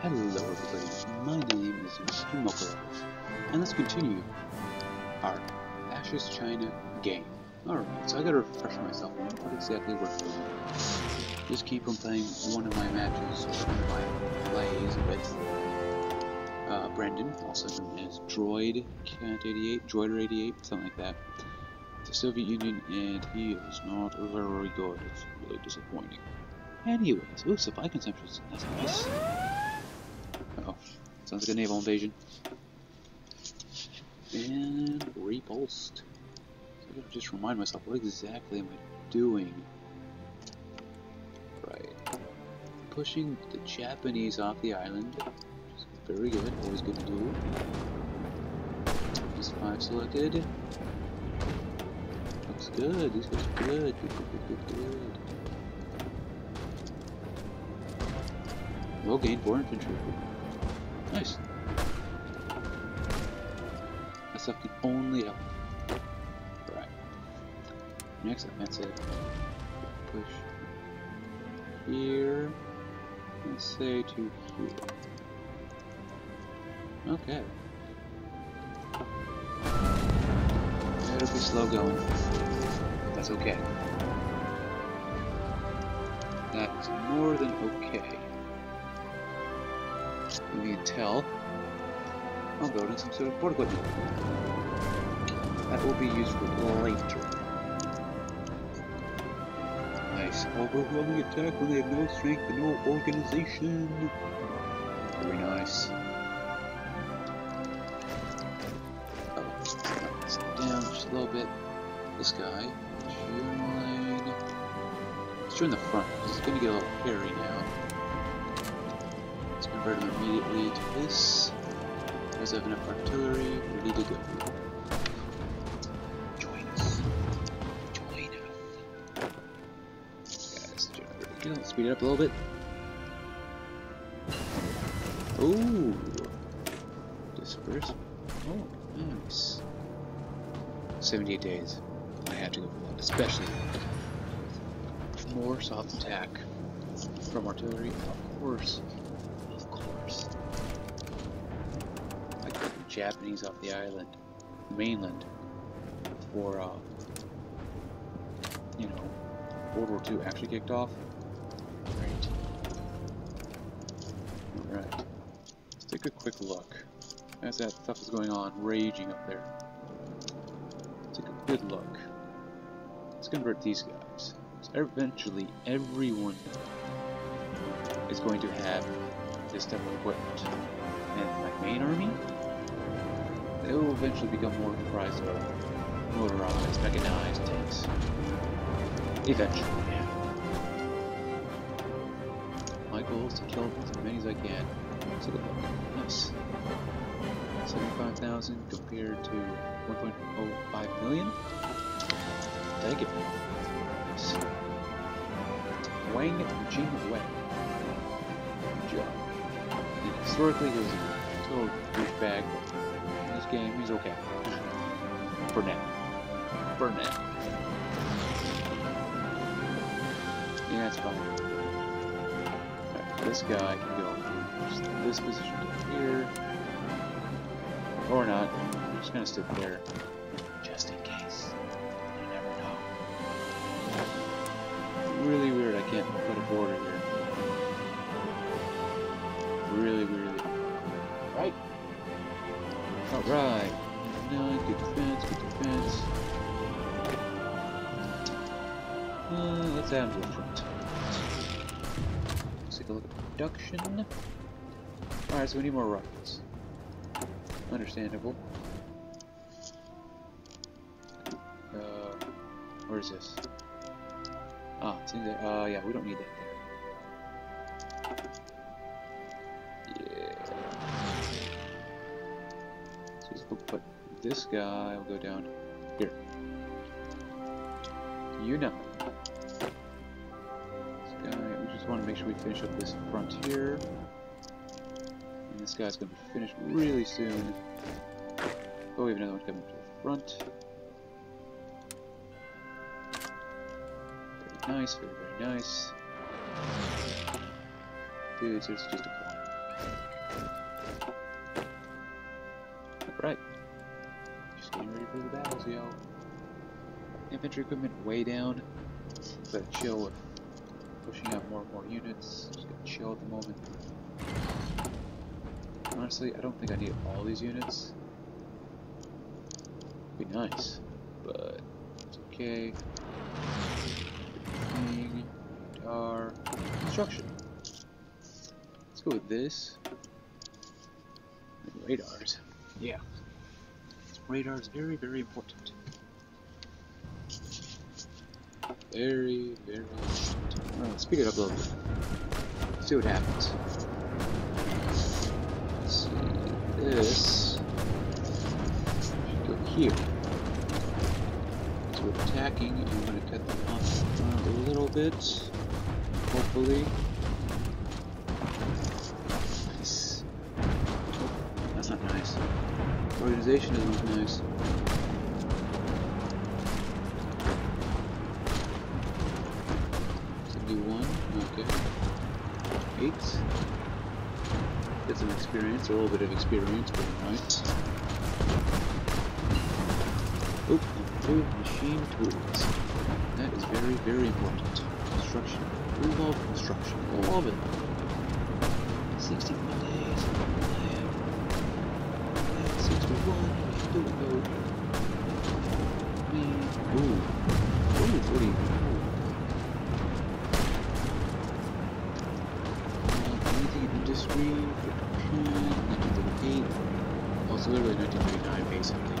Hello everybody, my name is Mr. Mochalover, and let's continue our Ashes China game. Alright, so I gotta refresh myself on what exactly we're doing. Just keep on playing one of my matches, one of my plays with Brendan, also known as Droid Cat88, Droider88, something like that. The Soviet Union, and he is not very good. It's really disappointing. Anyways, ooh, supply consumption, that's nice. Uh-oh, sounds like a naval invasion. And repulsed. So I gotta just remind myself, what exactly am I doing? Right. Pushing the Japanese off the island, which is very good, always good to do. These 5 selected. Looks good, this looks good, good. We'll gain 4 infantry. Nice. That stuff can only help. Right. Next offensive. Push here. Let's say to here. Okay. That'll be slow going. That's okay. That is more than okay. You can tell I'll build in some sort of board equipment that will be useful later. Nice. Overwhelming attack when they have no strength and no organization. Very nice. Oh, let's down just a little bit. This guy. Join. Let's join the front. This is going to get a little hairy now. Convert them immediately to this. Does have enough artillery? Ready to go. Join us. Join us. Guys, yeah, let's speed it up a little bit. Ooh. Disperse. Oh, nice. 78 days. I have to go for that, especially more soft attack from artillery, of course. I got the Japanese off the island, mainland, before, you know, World War II actually kicked off. Great. Alright. Let's take a quick look. As that stuff is going on, raging up there. Let's take a good look. Let's convert these guys. So eventually, everyone is going to have this type of equipment, and my main army, they will eventually become more comprised of motorized, mechanized tanks. Eventually, yeah. My goal is to kill as many as I can. Let's take a look. Nice. 75,000 compared to 1.05 million. Thank you. Nice. Wang Jingwei. Good job. Historically, he was a total douchebag, but in this game, he's okay. For now. For now. Yeah, it's fine. Alright, this guy can go from this position to here. Or not. I'm just gonna sit there. Just in case. You never know. Really weird, I can't put a border here. Really weird. Right? Alright. No, good defense, good defense. Let's add to the front. Let's take a look at production. Alright, so we need more rockets. Understandable. Where is this? Ah, it's in there. Yeah, we don't need that there. But this guy will go down here. You know. This guy, we just want to make sure we finish up this front here. And this guy's going to be finished really soon. Oh, we have another one coming to the front. Very nice, very nice. Dude, there's just a point. Alright. Just getting ready for the battles, yo. Infantry equipment way down. Just gotta chill with pushing out more and more units. Just gotta chill at the moment. Honestly, I don't think I need all these units. Be nice, but it's okay. Thing, our construction. Let's go with this. And radars. Yeah. Radar is very, very important. Very, very important. Alright, let's speed it up a little bit. Let's see what happens. Let's see. This should go here. So we're attacking, and we're going to cut them off a little bit. Hopefully. Nice. Oh, that's not nice. Organization doesn't look nice. Eight. Get some experience, a little bit of experience, pretty nice. Oop, improve machine tools. That is very, very important. Construction. We love construction. I love it. 61 days. That's 61. Still go. Ooh. Ooh, what are you? Also, literally 1939, basically.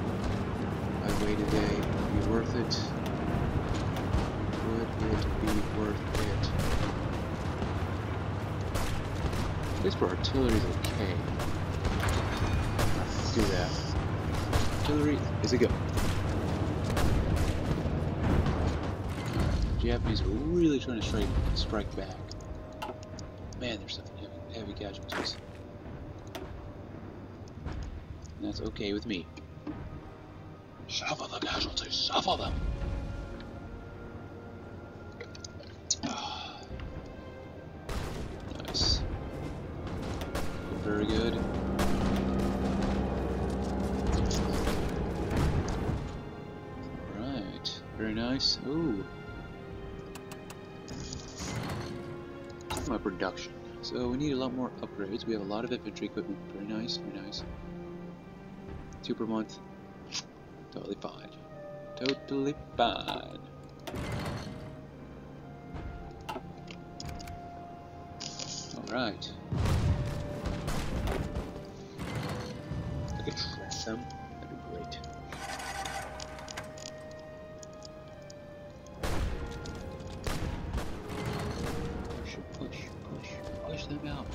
By the way, today would be worth it. Would it be worth it? This for artillery is okay. Let's do that. Artillery is a go. The Japanese are really trying to strike back. Man, there's something. Heavy casualties. And that's okay with me. Suffer the casualties, suffer them! Nice. Very good. Alright, very nice. Ooh. That's my production. So we need a lot more upgrades. We have a lot of infantry equipment. Very nice, very nice. 2 per month. Totally fine. Totally fine. Alright. I could trash them. That'd be great. Them out.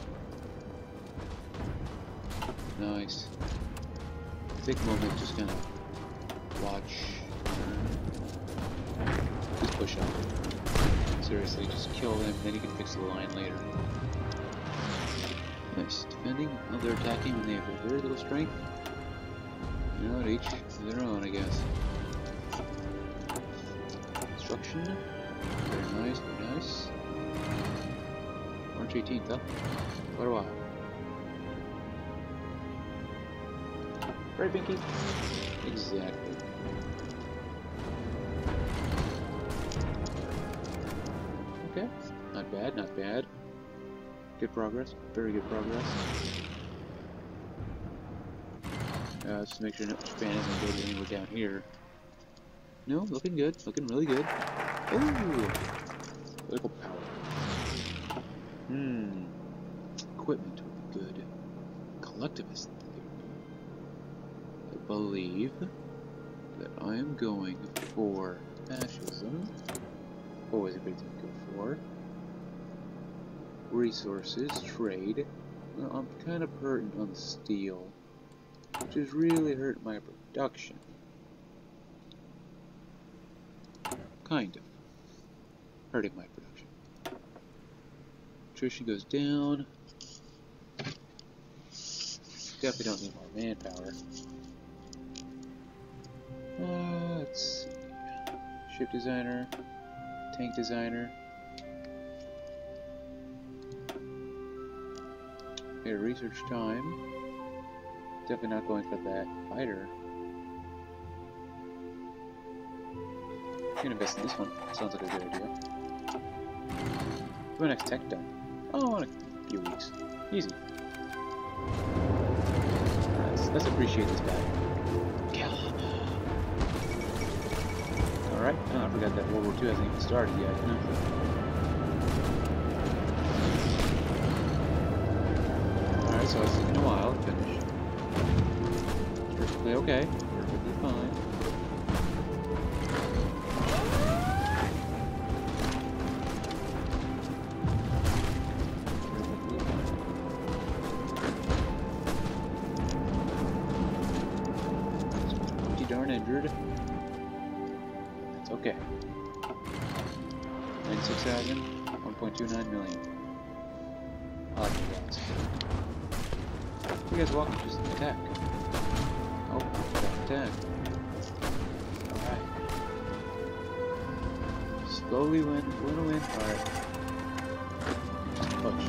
Nice. Take a moment, just gonna watch. Just push up. Seriously, just kill them, then you can fix the line later. Nice. Defending how they're attacking when they have very little strength. You know, each their own, I guess. Construction. Very nice, very nice. 18th, huh? What do I? Right, Binky? Exactly. Okay. Not bad, not bad. Good progress. Very good progress. Let's just make sure no Japan isn't going anywhere down here. No, looking good. Looking really good. Ooh! Political power. Equipment would be good. Collectivist theory. I believe that I am going for fascism. Always a good thing to go for. Resources, trade. Well, I'm kind of hurting on steel, which is really hurting my production. Kind of. Hurting my production. Nutrition goes down. Definitely don't need more manpower. Let's see. Ship designer, tank designer. Here, research time. Definitely not going for that fighter. I'm gonna invest in this one. Sounds like a good idea. What's my next tech done? Oh, in a few weeks. Easy. Let's appreciate this guy. Alright, oh, I forgot that World War II hasn't even started yet. No. Alright, so it's taken a while to finish. It's perfectly okay. Perfectly fine. Injured. That's okay. 96,000, 1.29 million. I like you guys. You guys walk and just attack. Oh, attack. Alright. Slowly win. Alright. Just push.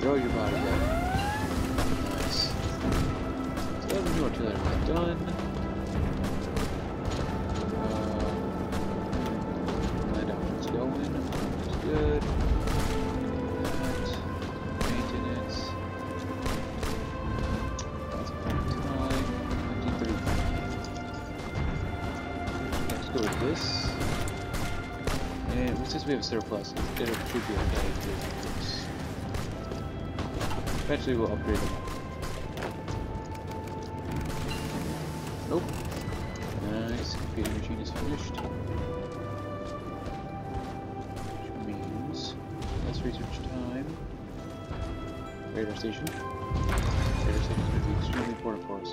Throw your body back. Nice. Until everything's done. Land options going. That's good. That. Maintenance. That's about time. 1935. Let's go with this. And since we have a surplus, it should be okay to do this. Eventually we'll upgrade them. Nope. Nice. Computer machine is finished. Which means that's research time. Radar station. Radar station is going to be extremely important for us.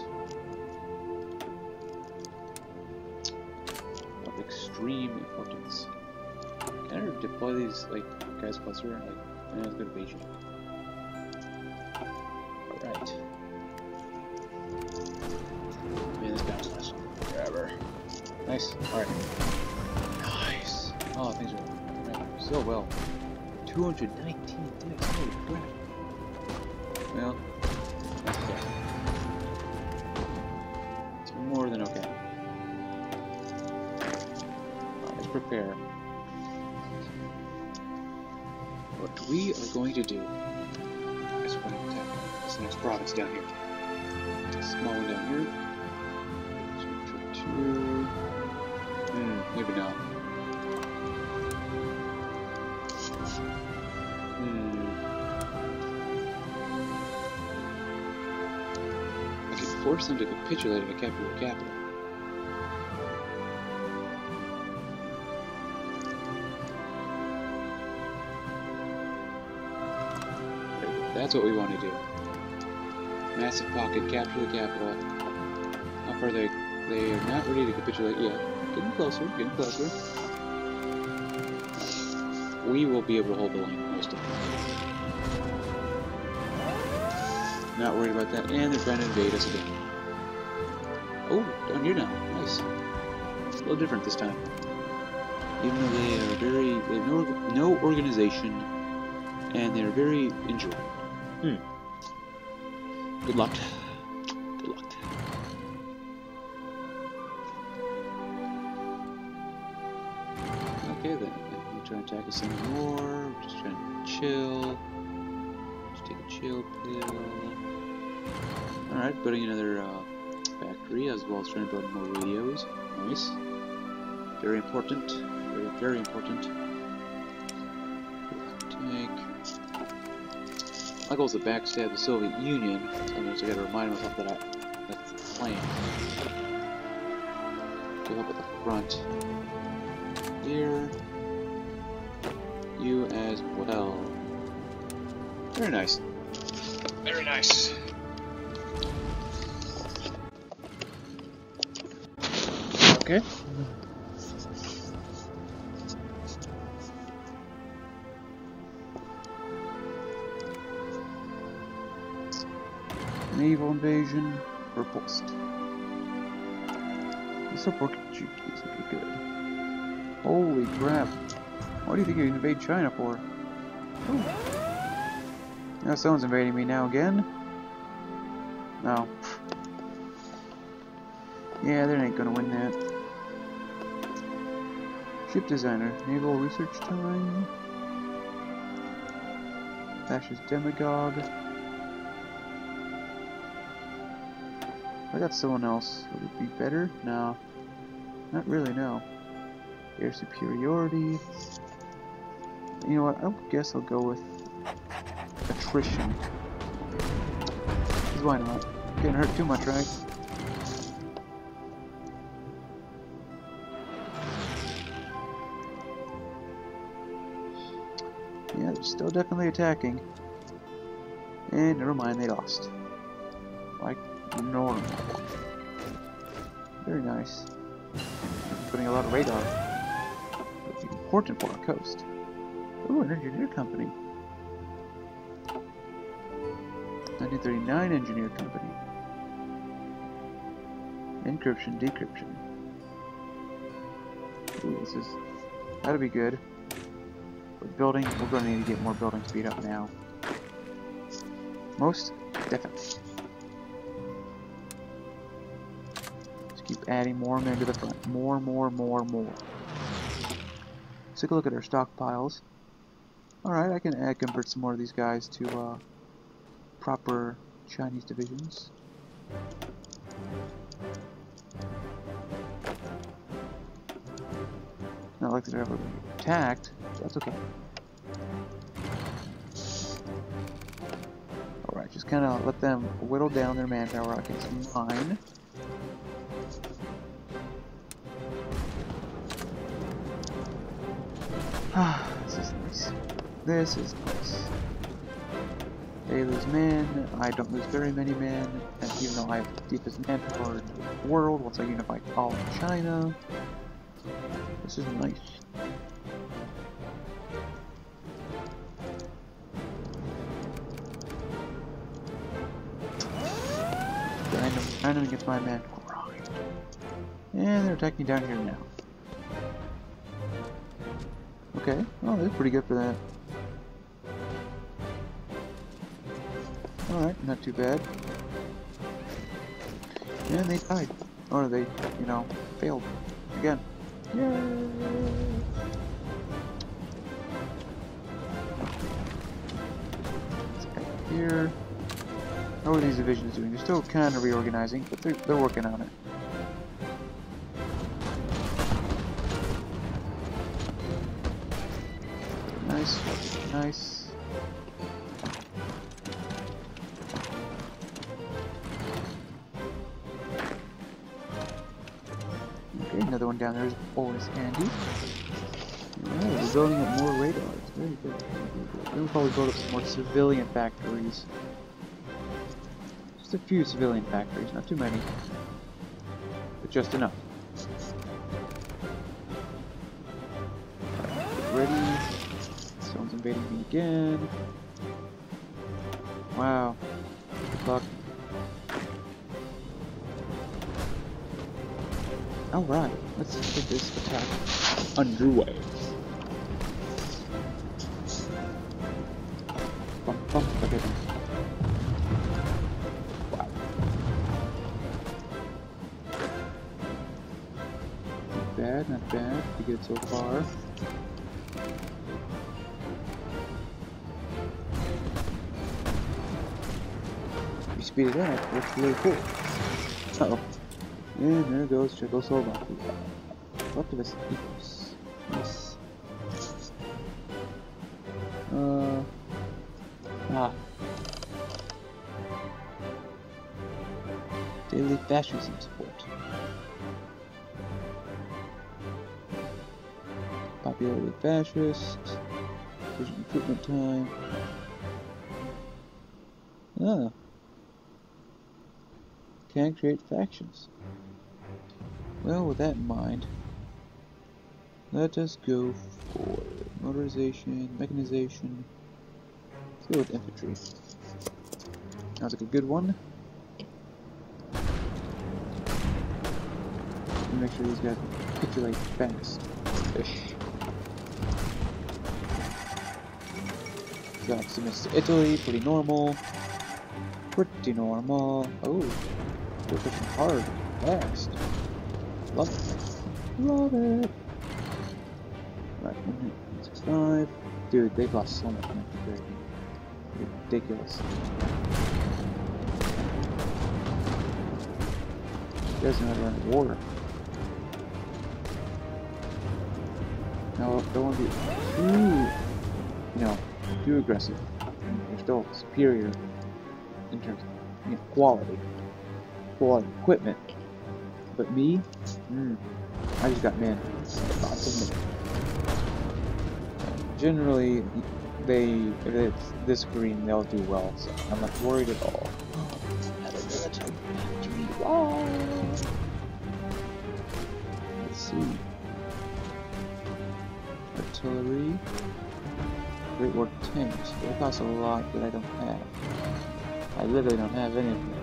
Of extreme importance. Can I deploy these like guys closer? Like, that's going to be easy. Alright. Nice. Alright. Nice. Oh, things are going so well. 219 things. Holy crap. Well, that's okay. It's more than okay. Let's prepare. What we are going to do is we're going to attack this next province down here. Small one down here. Maybe not. I can force them to capitulate in a capital. That's what we want to do. Massive pocket, capture the capital. How far they are not ready to capitulate yet. Getting closer, We will be able to hold the line most of the time. Not worried about that, and they're trying to invade us again. Oh, down here now, nice. It's a little different this time. Even though they are they have no organization, and they are very injured. Good luck. Attack us anymore. We're just trying to chill. Just take a chill pill. Alright, putting another factory as well as trying to build more radios. Nice. Very important. Very, very important. My goal is to backstab the Soviet Union. Sometimes I gotta remind myself that that's the plan. Go up at the front. Here. You as well. Very nice. Very nice. Okay. Naval invasion repulsed. This will work. It's okay, good. Holy crap. What do you think you invade China for? Ooh. Now someone's invading me now again. No. Yeah, they ain't gonna win that. Ship designer, naval research time. Fascist demagogue. I got someone else. Would it be better? No. Not really, no. Air superiority. You know what? I guess I'll go with attrition. Because why not? Can't hurt too much, right? Yeah, they're still definitely attacking. And never mind, they lost. Like normal. Very nice. Putting a lot of radar. That's important for our coast. Ooh, an engineer company. 1939 engineer company. Encryption, decryption. Ooh, this is... that'll be good. But building, we're going to need to get more building speed up now. Most definitely. Just keep adding more men to the front. More. Let's take a look at our stockpiles. Alright, I can convert some more of these guys to proper Chinese divisions. Not like they're ever attacked. That's okay. Alright, just kind of let them whittle down their manpower against mine. This is nice. They lose men, I don't lose very many men, and even though I have the deepest manpower in the world, once I unify all of China, this is nice. Random against my man, grind. And they're attacking down here now. Okay, well, they're pretty good for that. Alright, not too bad. And they died. Or they, you know, failed. Again. Yay! Here. How are these divisions doing? They're still kind of reorganizing, but they're working on it. Nice. Another one down there is always handy. Alright, we're building up more radars. Very good. We'll probably build up some more civilian factories. Just a few civilian factories, not too many. But just enough. Alright, get ready. Someone's invading me again. Wow. Good luck. Alright, let's get this attack underway. Bump, bump, okay. Wow. Not bad, not bad. Pretty good so far. We speed it up, looks really cool. Uh-oh. And there goes Czechoslovakia. Leftivist ethos. Yes. Daily fascism support. Popularity fascist. Vision improvement time. Ah. Can create factions. Well, with that in mind, let us go for motorization, mechanization. Let's go with infantry. Sounds like a good one. Make sure these guys capitulate fast. Fish. Draxi Mr. Italy, pretty normal. Pretty normal. Oh, we're pushing hard, fast. Love it. Love it. Right, 165. Dude, they've lost so much money. Ridiculous. He doesn't have any water. No, don't want to be too, you know, too aggressive. You're still superior in terms of, you know, quality equipment. But me, I just got man. Generally, if it's this green, they'll do well. So I'm not worried at all. Let's see. Artillery. Great War tanks. They cost a lot that I don't have. I literally don't have anything.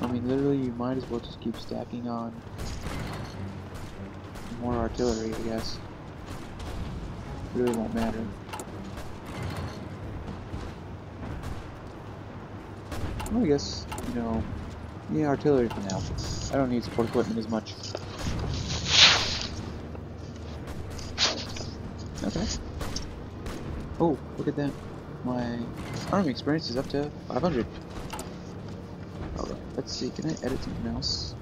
I mean, literally, you might as well just keep stacking on more artillery, I guess. It really won't matter. Well, I guess, you know, yeah, artillery for now. I don't need support equipment as much. Okay. Oh, look at that. My army experience is up to 500. Alright, let's see, can I edit something else?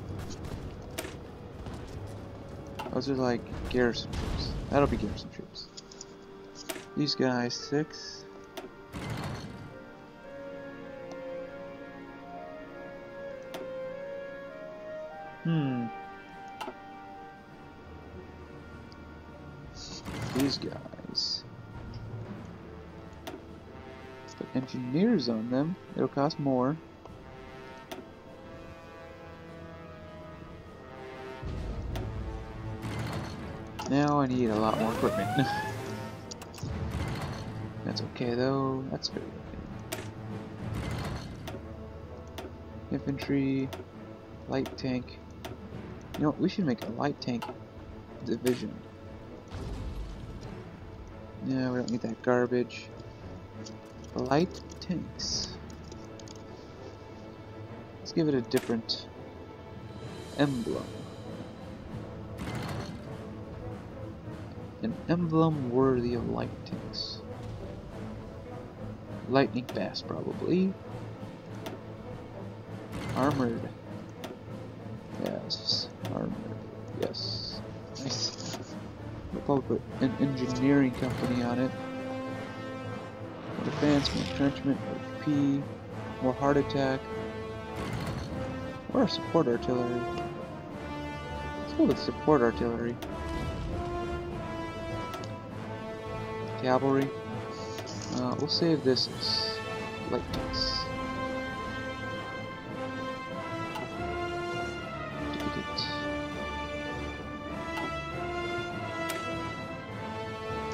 Those are like garrison troops. That'll be garrison troops. These guys, 6. These guys. Put engineers on them. It'll cost more. Now I need a lot more equipment. That's okay though. That's very okay. Infantry, light tank. You know what, we should make a light tank division. No, we don't need that garbage. Light tanks. Let's give it a different emblem. An emblem worthy of light tanks. Lightning fast, probably. Armored. Yes. Armored. Yes. Nice. We'll probably put an engineering company on it. More defense, more entrenchment, more P, more heart attack. Or support artillery. Let's go with support artillery. Cavalry. We'll save this as light tanks.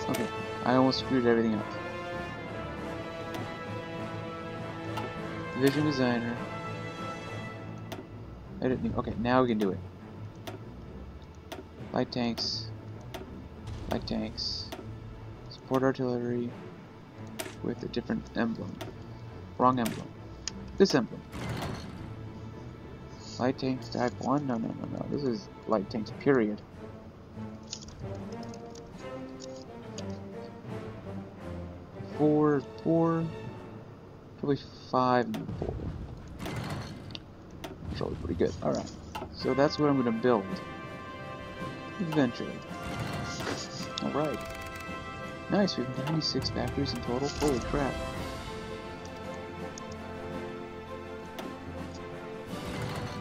Okay, I almost screwed everything up. Division designer. Edit new. Okay, now we can do it. Light tanks. Light tanks. Support artillery with a different emblem. Wrong emblem. This emblem. Light tanks type 1? No. This is light tanks, period. Four, probably 5 and 4. That's probably pretty good. Alright, so that's what I'm going to build. Eventually. Alright. Nice, we have 96 factories in total. Holy crap.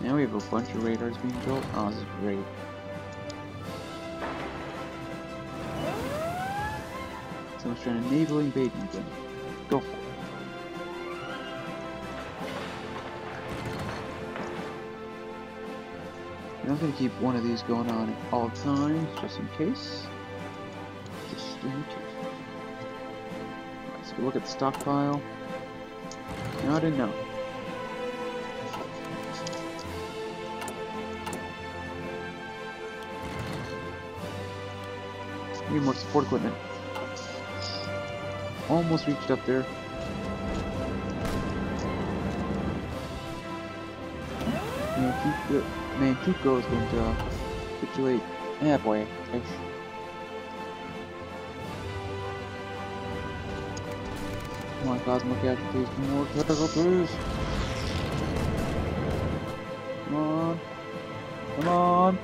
Now we have a bunch of radars being built. Oh, this is great. Someone's trying to enable invasion again. Go for it. And I'm going to keep one of these going on at all times, just in case. Just in case. Let's go look at the stockpile. Not enough. I need more support equipment. Almost reached up there. Manchukuo is going to capitulate halfway. Come on, Cosmo Casualties, more casualties! Come on! Come on!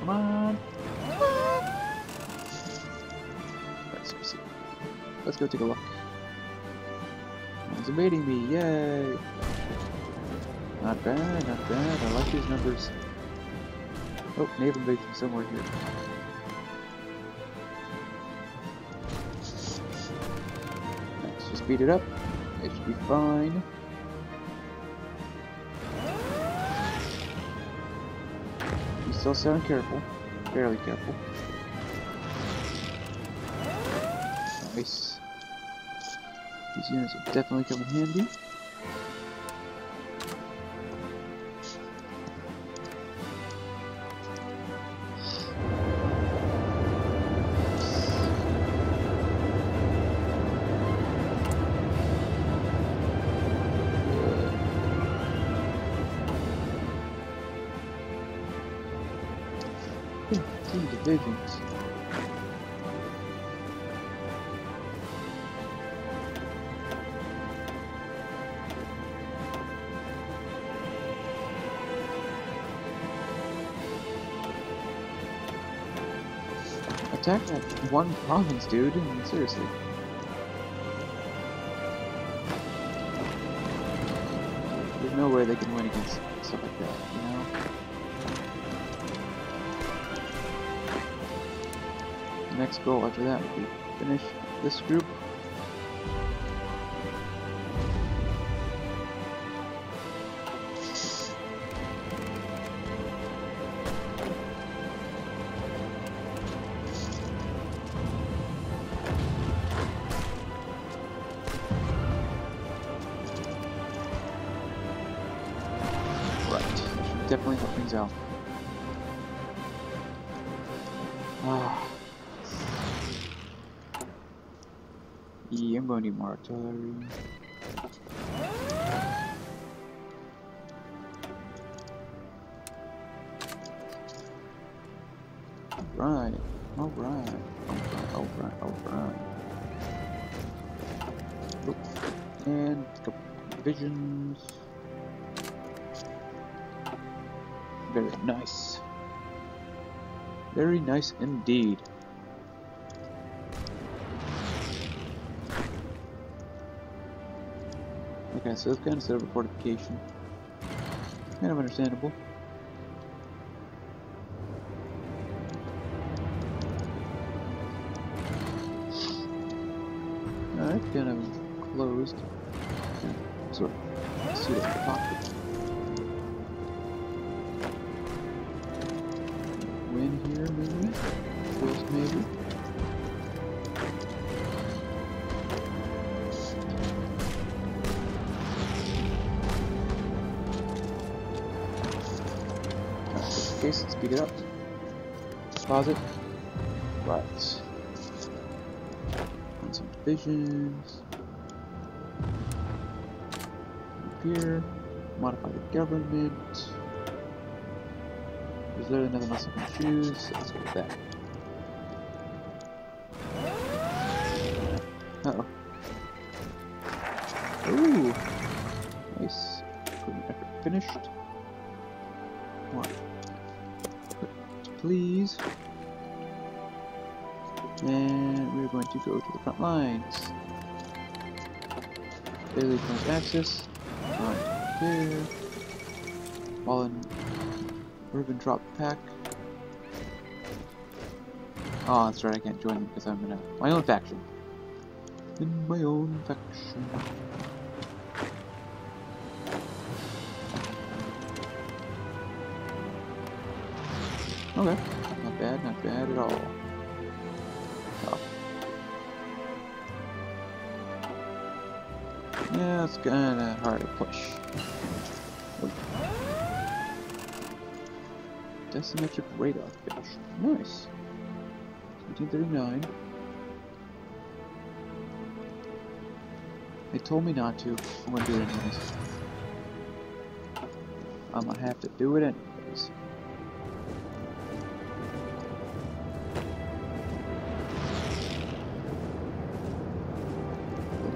Come on! Alright, seriously. Let's go take a look. It's evading me, yay! Not bad, not bad. I like these numbers. Oh, naval base somewhere here. Let's just speed it up. It should be fine. You still sound careful. Fairly careful. Nice. These units will definitely come in handy. Divisions. Attack that one province, dude. Seriously. There's no way they can win against stuff like that, you know? The next goal after that would be finish this group. Right, that should definitely help things out. I'm going to need more artillery. Alright, alright, alright, alright, alright. And a couple divisions. Very nice. Very nice indeed. Okay, so it's kind of set up a fortification. Kind of understandable. Alright, no, kind of closed. Sort of suit up the pocket. Win here, maybe? Close, maybe? Speed it up. Deposit. Right. And some divisions. Up here. Modify the government. There's literally nothing else I can choose, so let's go with that. Uh-oh. Ooh! Nice. Equipment effort finished. Come on. Please. And we're going to go to the front lines. Daily front access. Right here. Fallen Ribbentrop pack. Oh, that's right, I can't join them because I'm in my own faction. In my own faction. Okay, not bad at all. Oh. Yeah, it's kinda hard to push. Decimetric radar fish. Nice. 1939. They told me not to. I'm gonna do it anyways. I'm gonna have to do it anyways.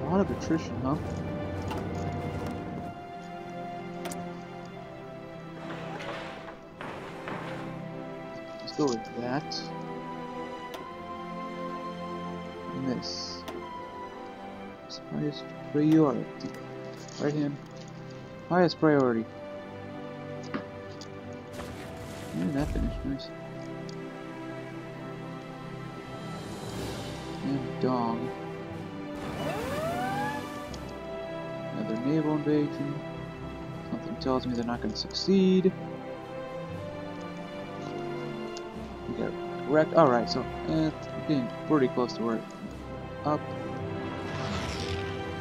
A lot of attrition, huh? Let's go with that. And this. It's highest priority. Right hand. Highest priority. Ooh, that finished nice. And Dong. Another naval invasion. Something tells me they're not going to succeed. We got wrecked. Alright, so it's getting pretty close to where it up.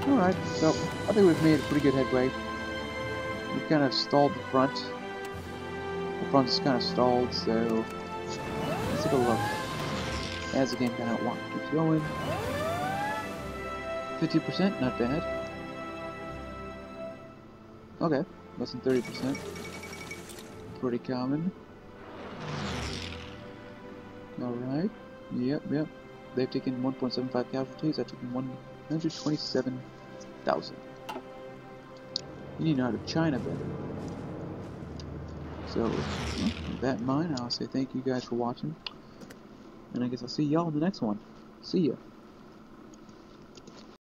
Alright, so I think we've made a pretty good headway. We've kind of stalled the front. The front is kind of stalled, so let's take a look. As the game kind of keeps going. 50%, not bad. Okay, less than 30%. Pretty common. Alright, yep. They've taken 1.75 casualties, I've taken 127,000. You need to know how to China better. So, with that in mind, I'll say thank you guys for watching. And I guess I'll see y'all in the next one. See ya.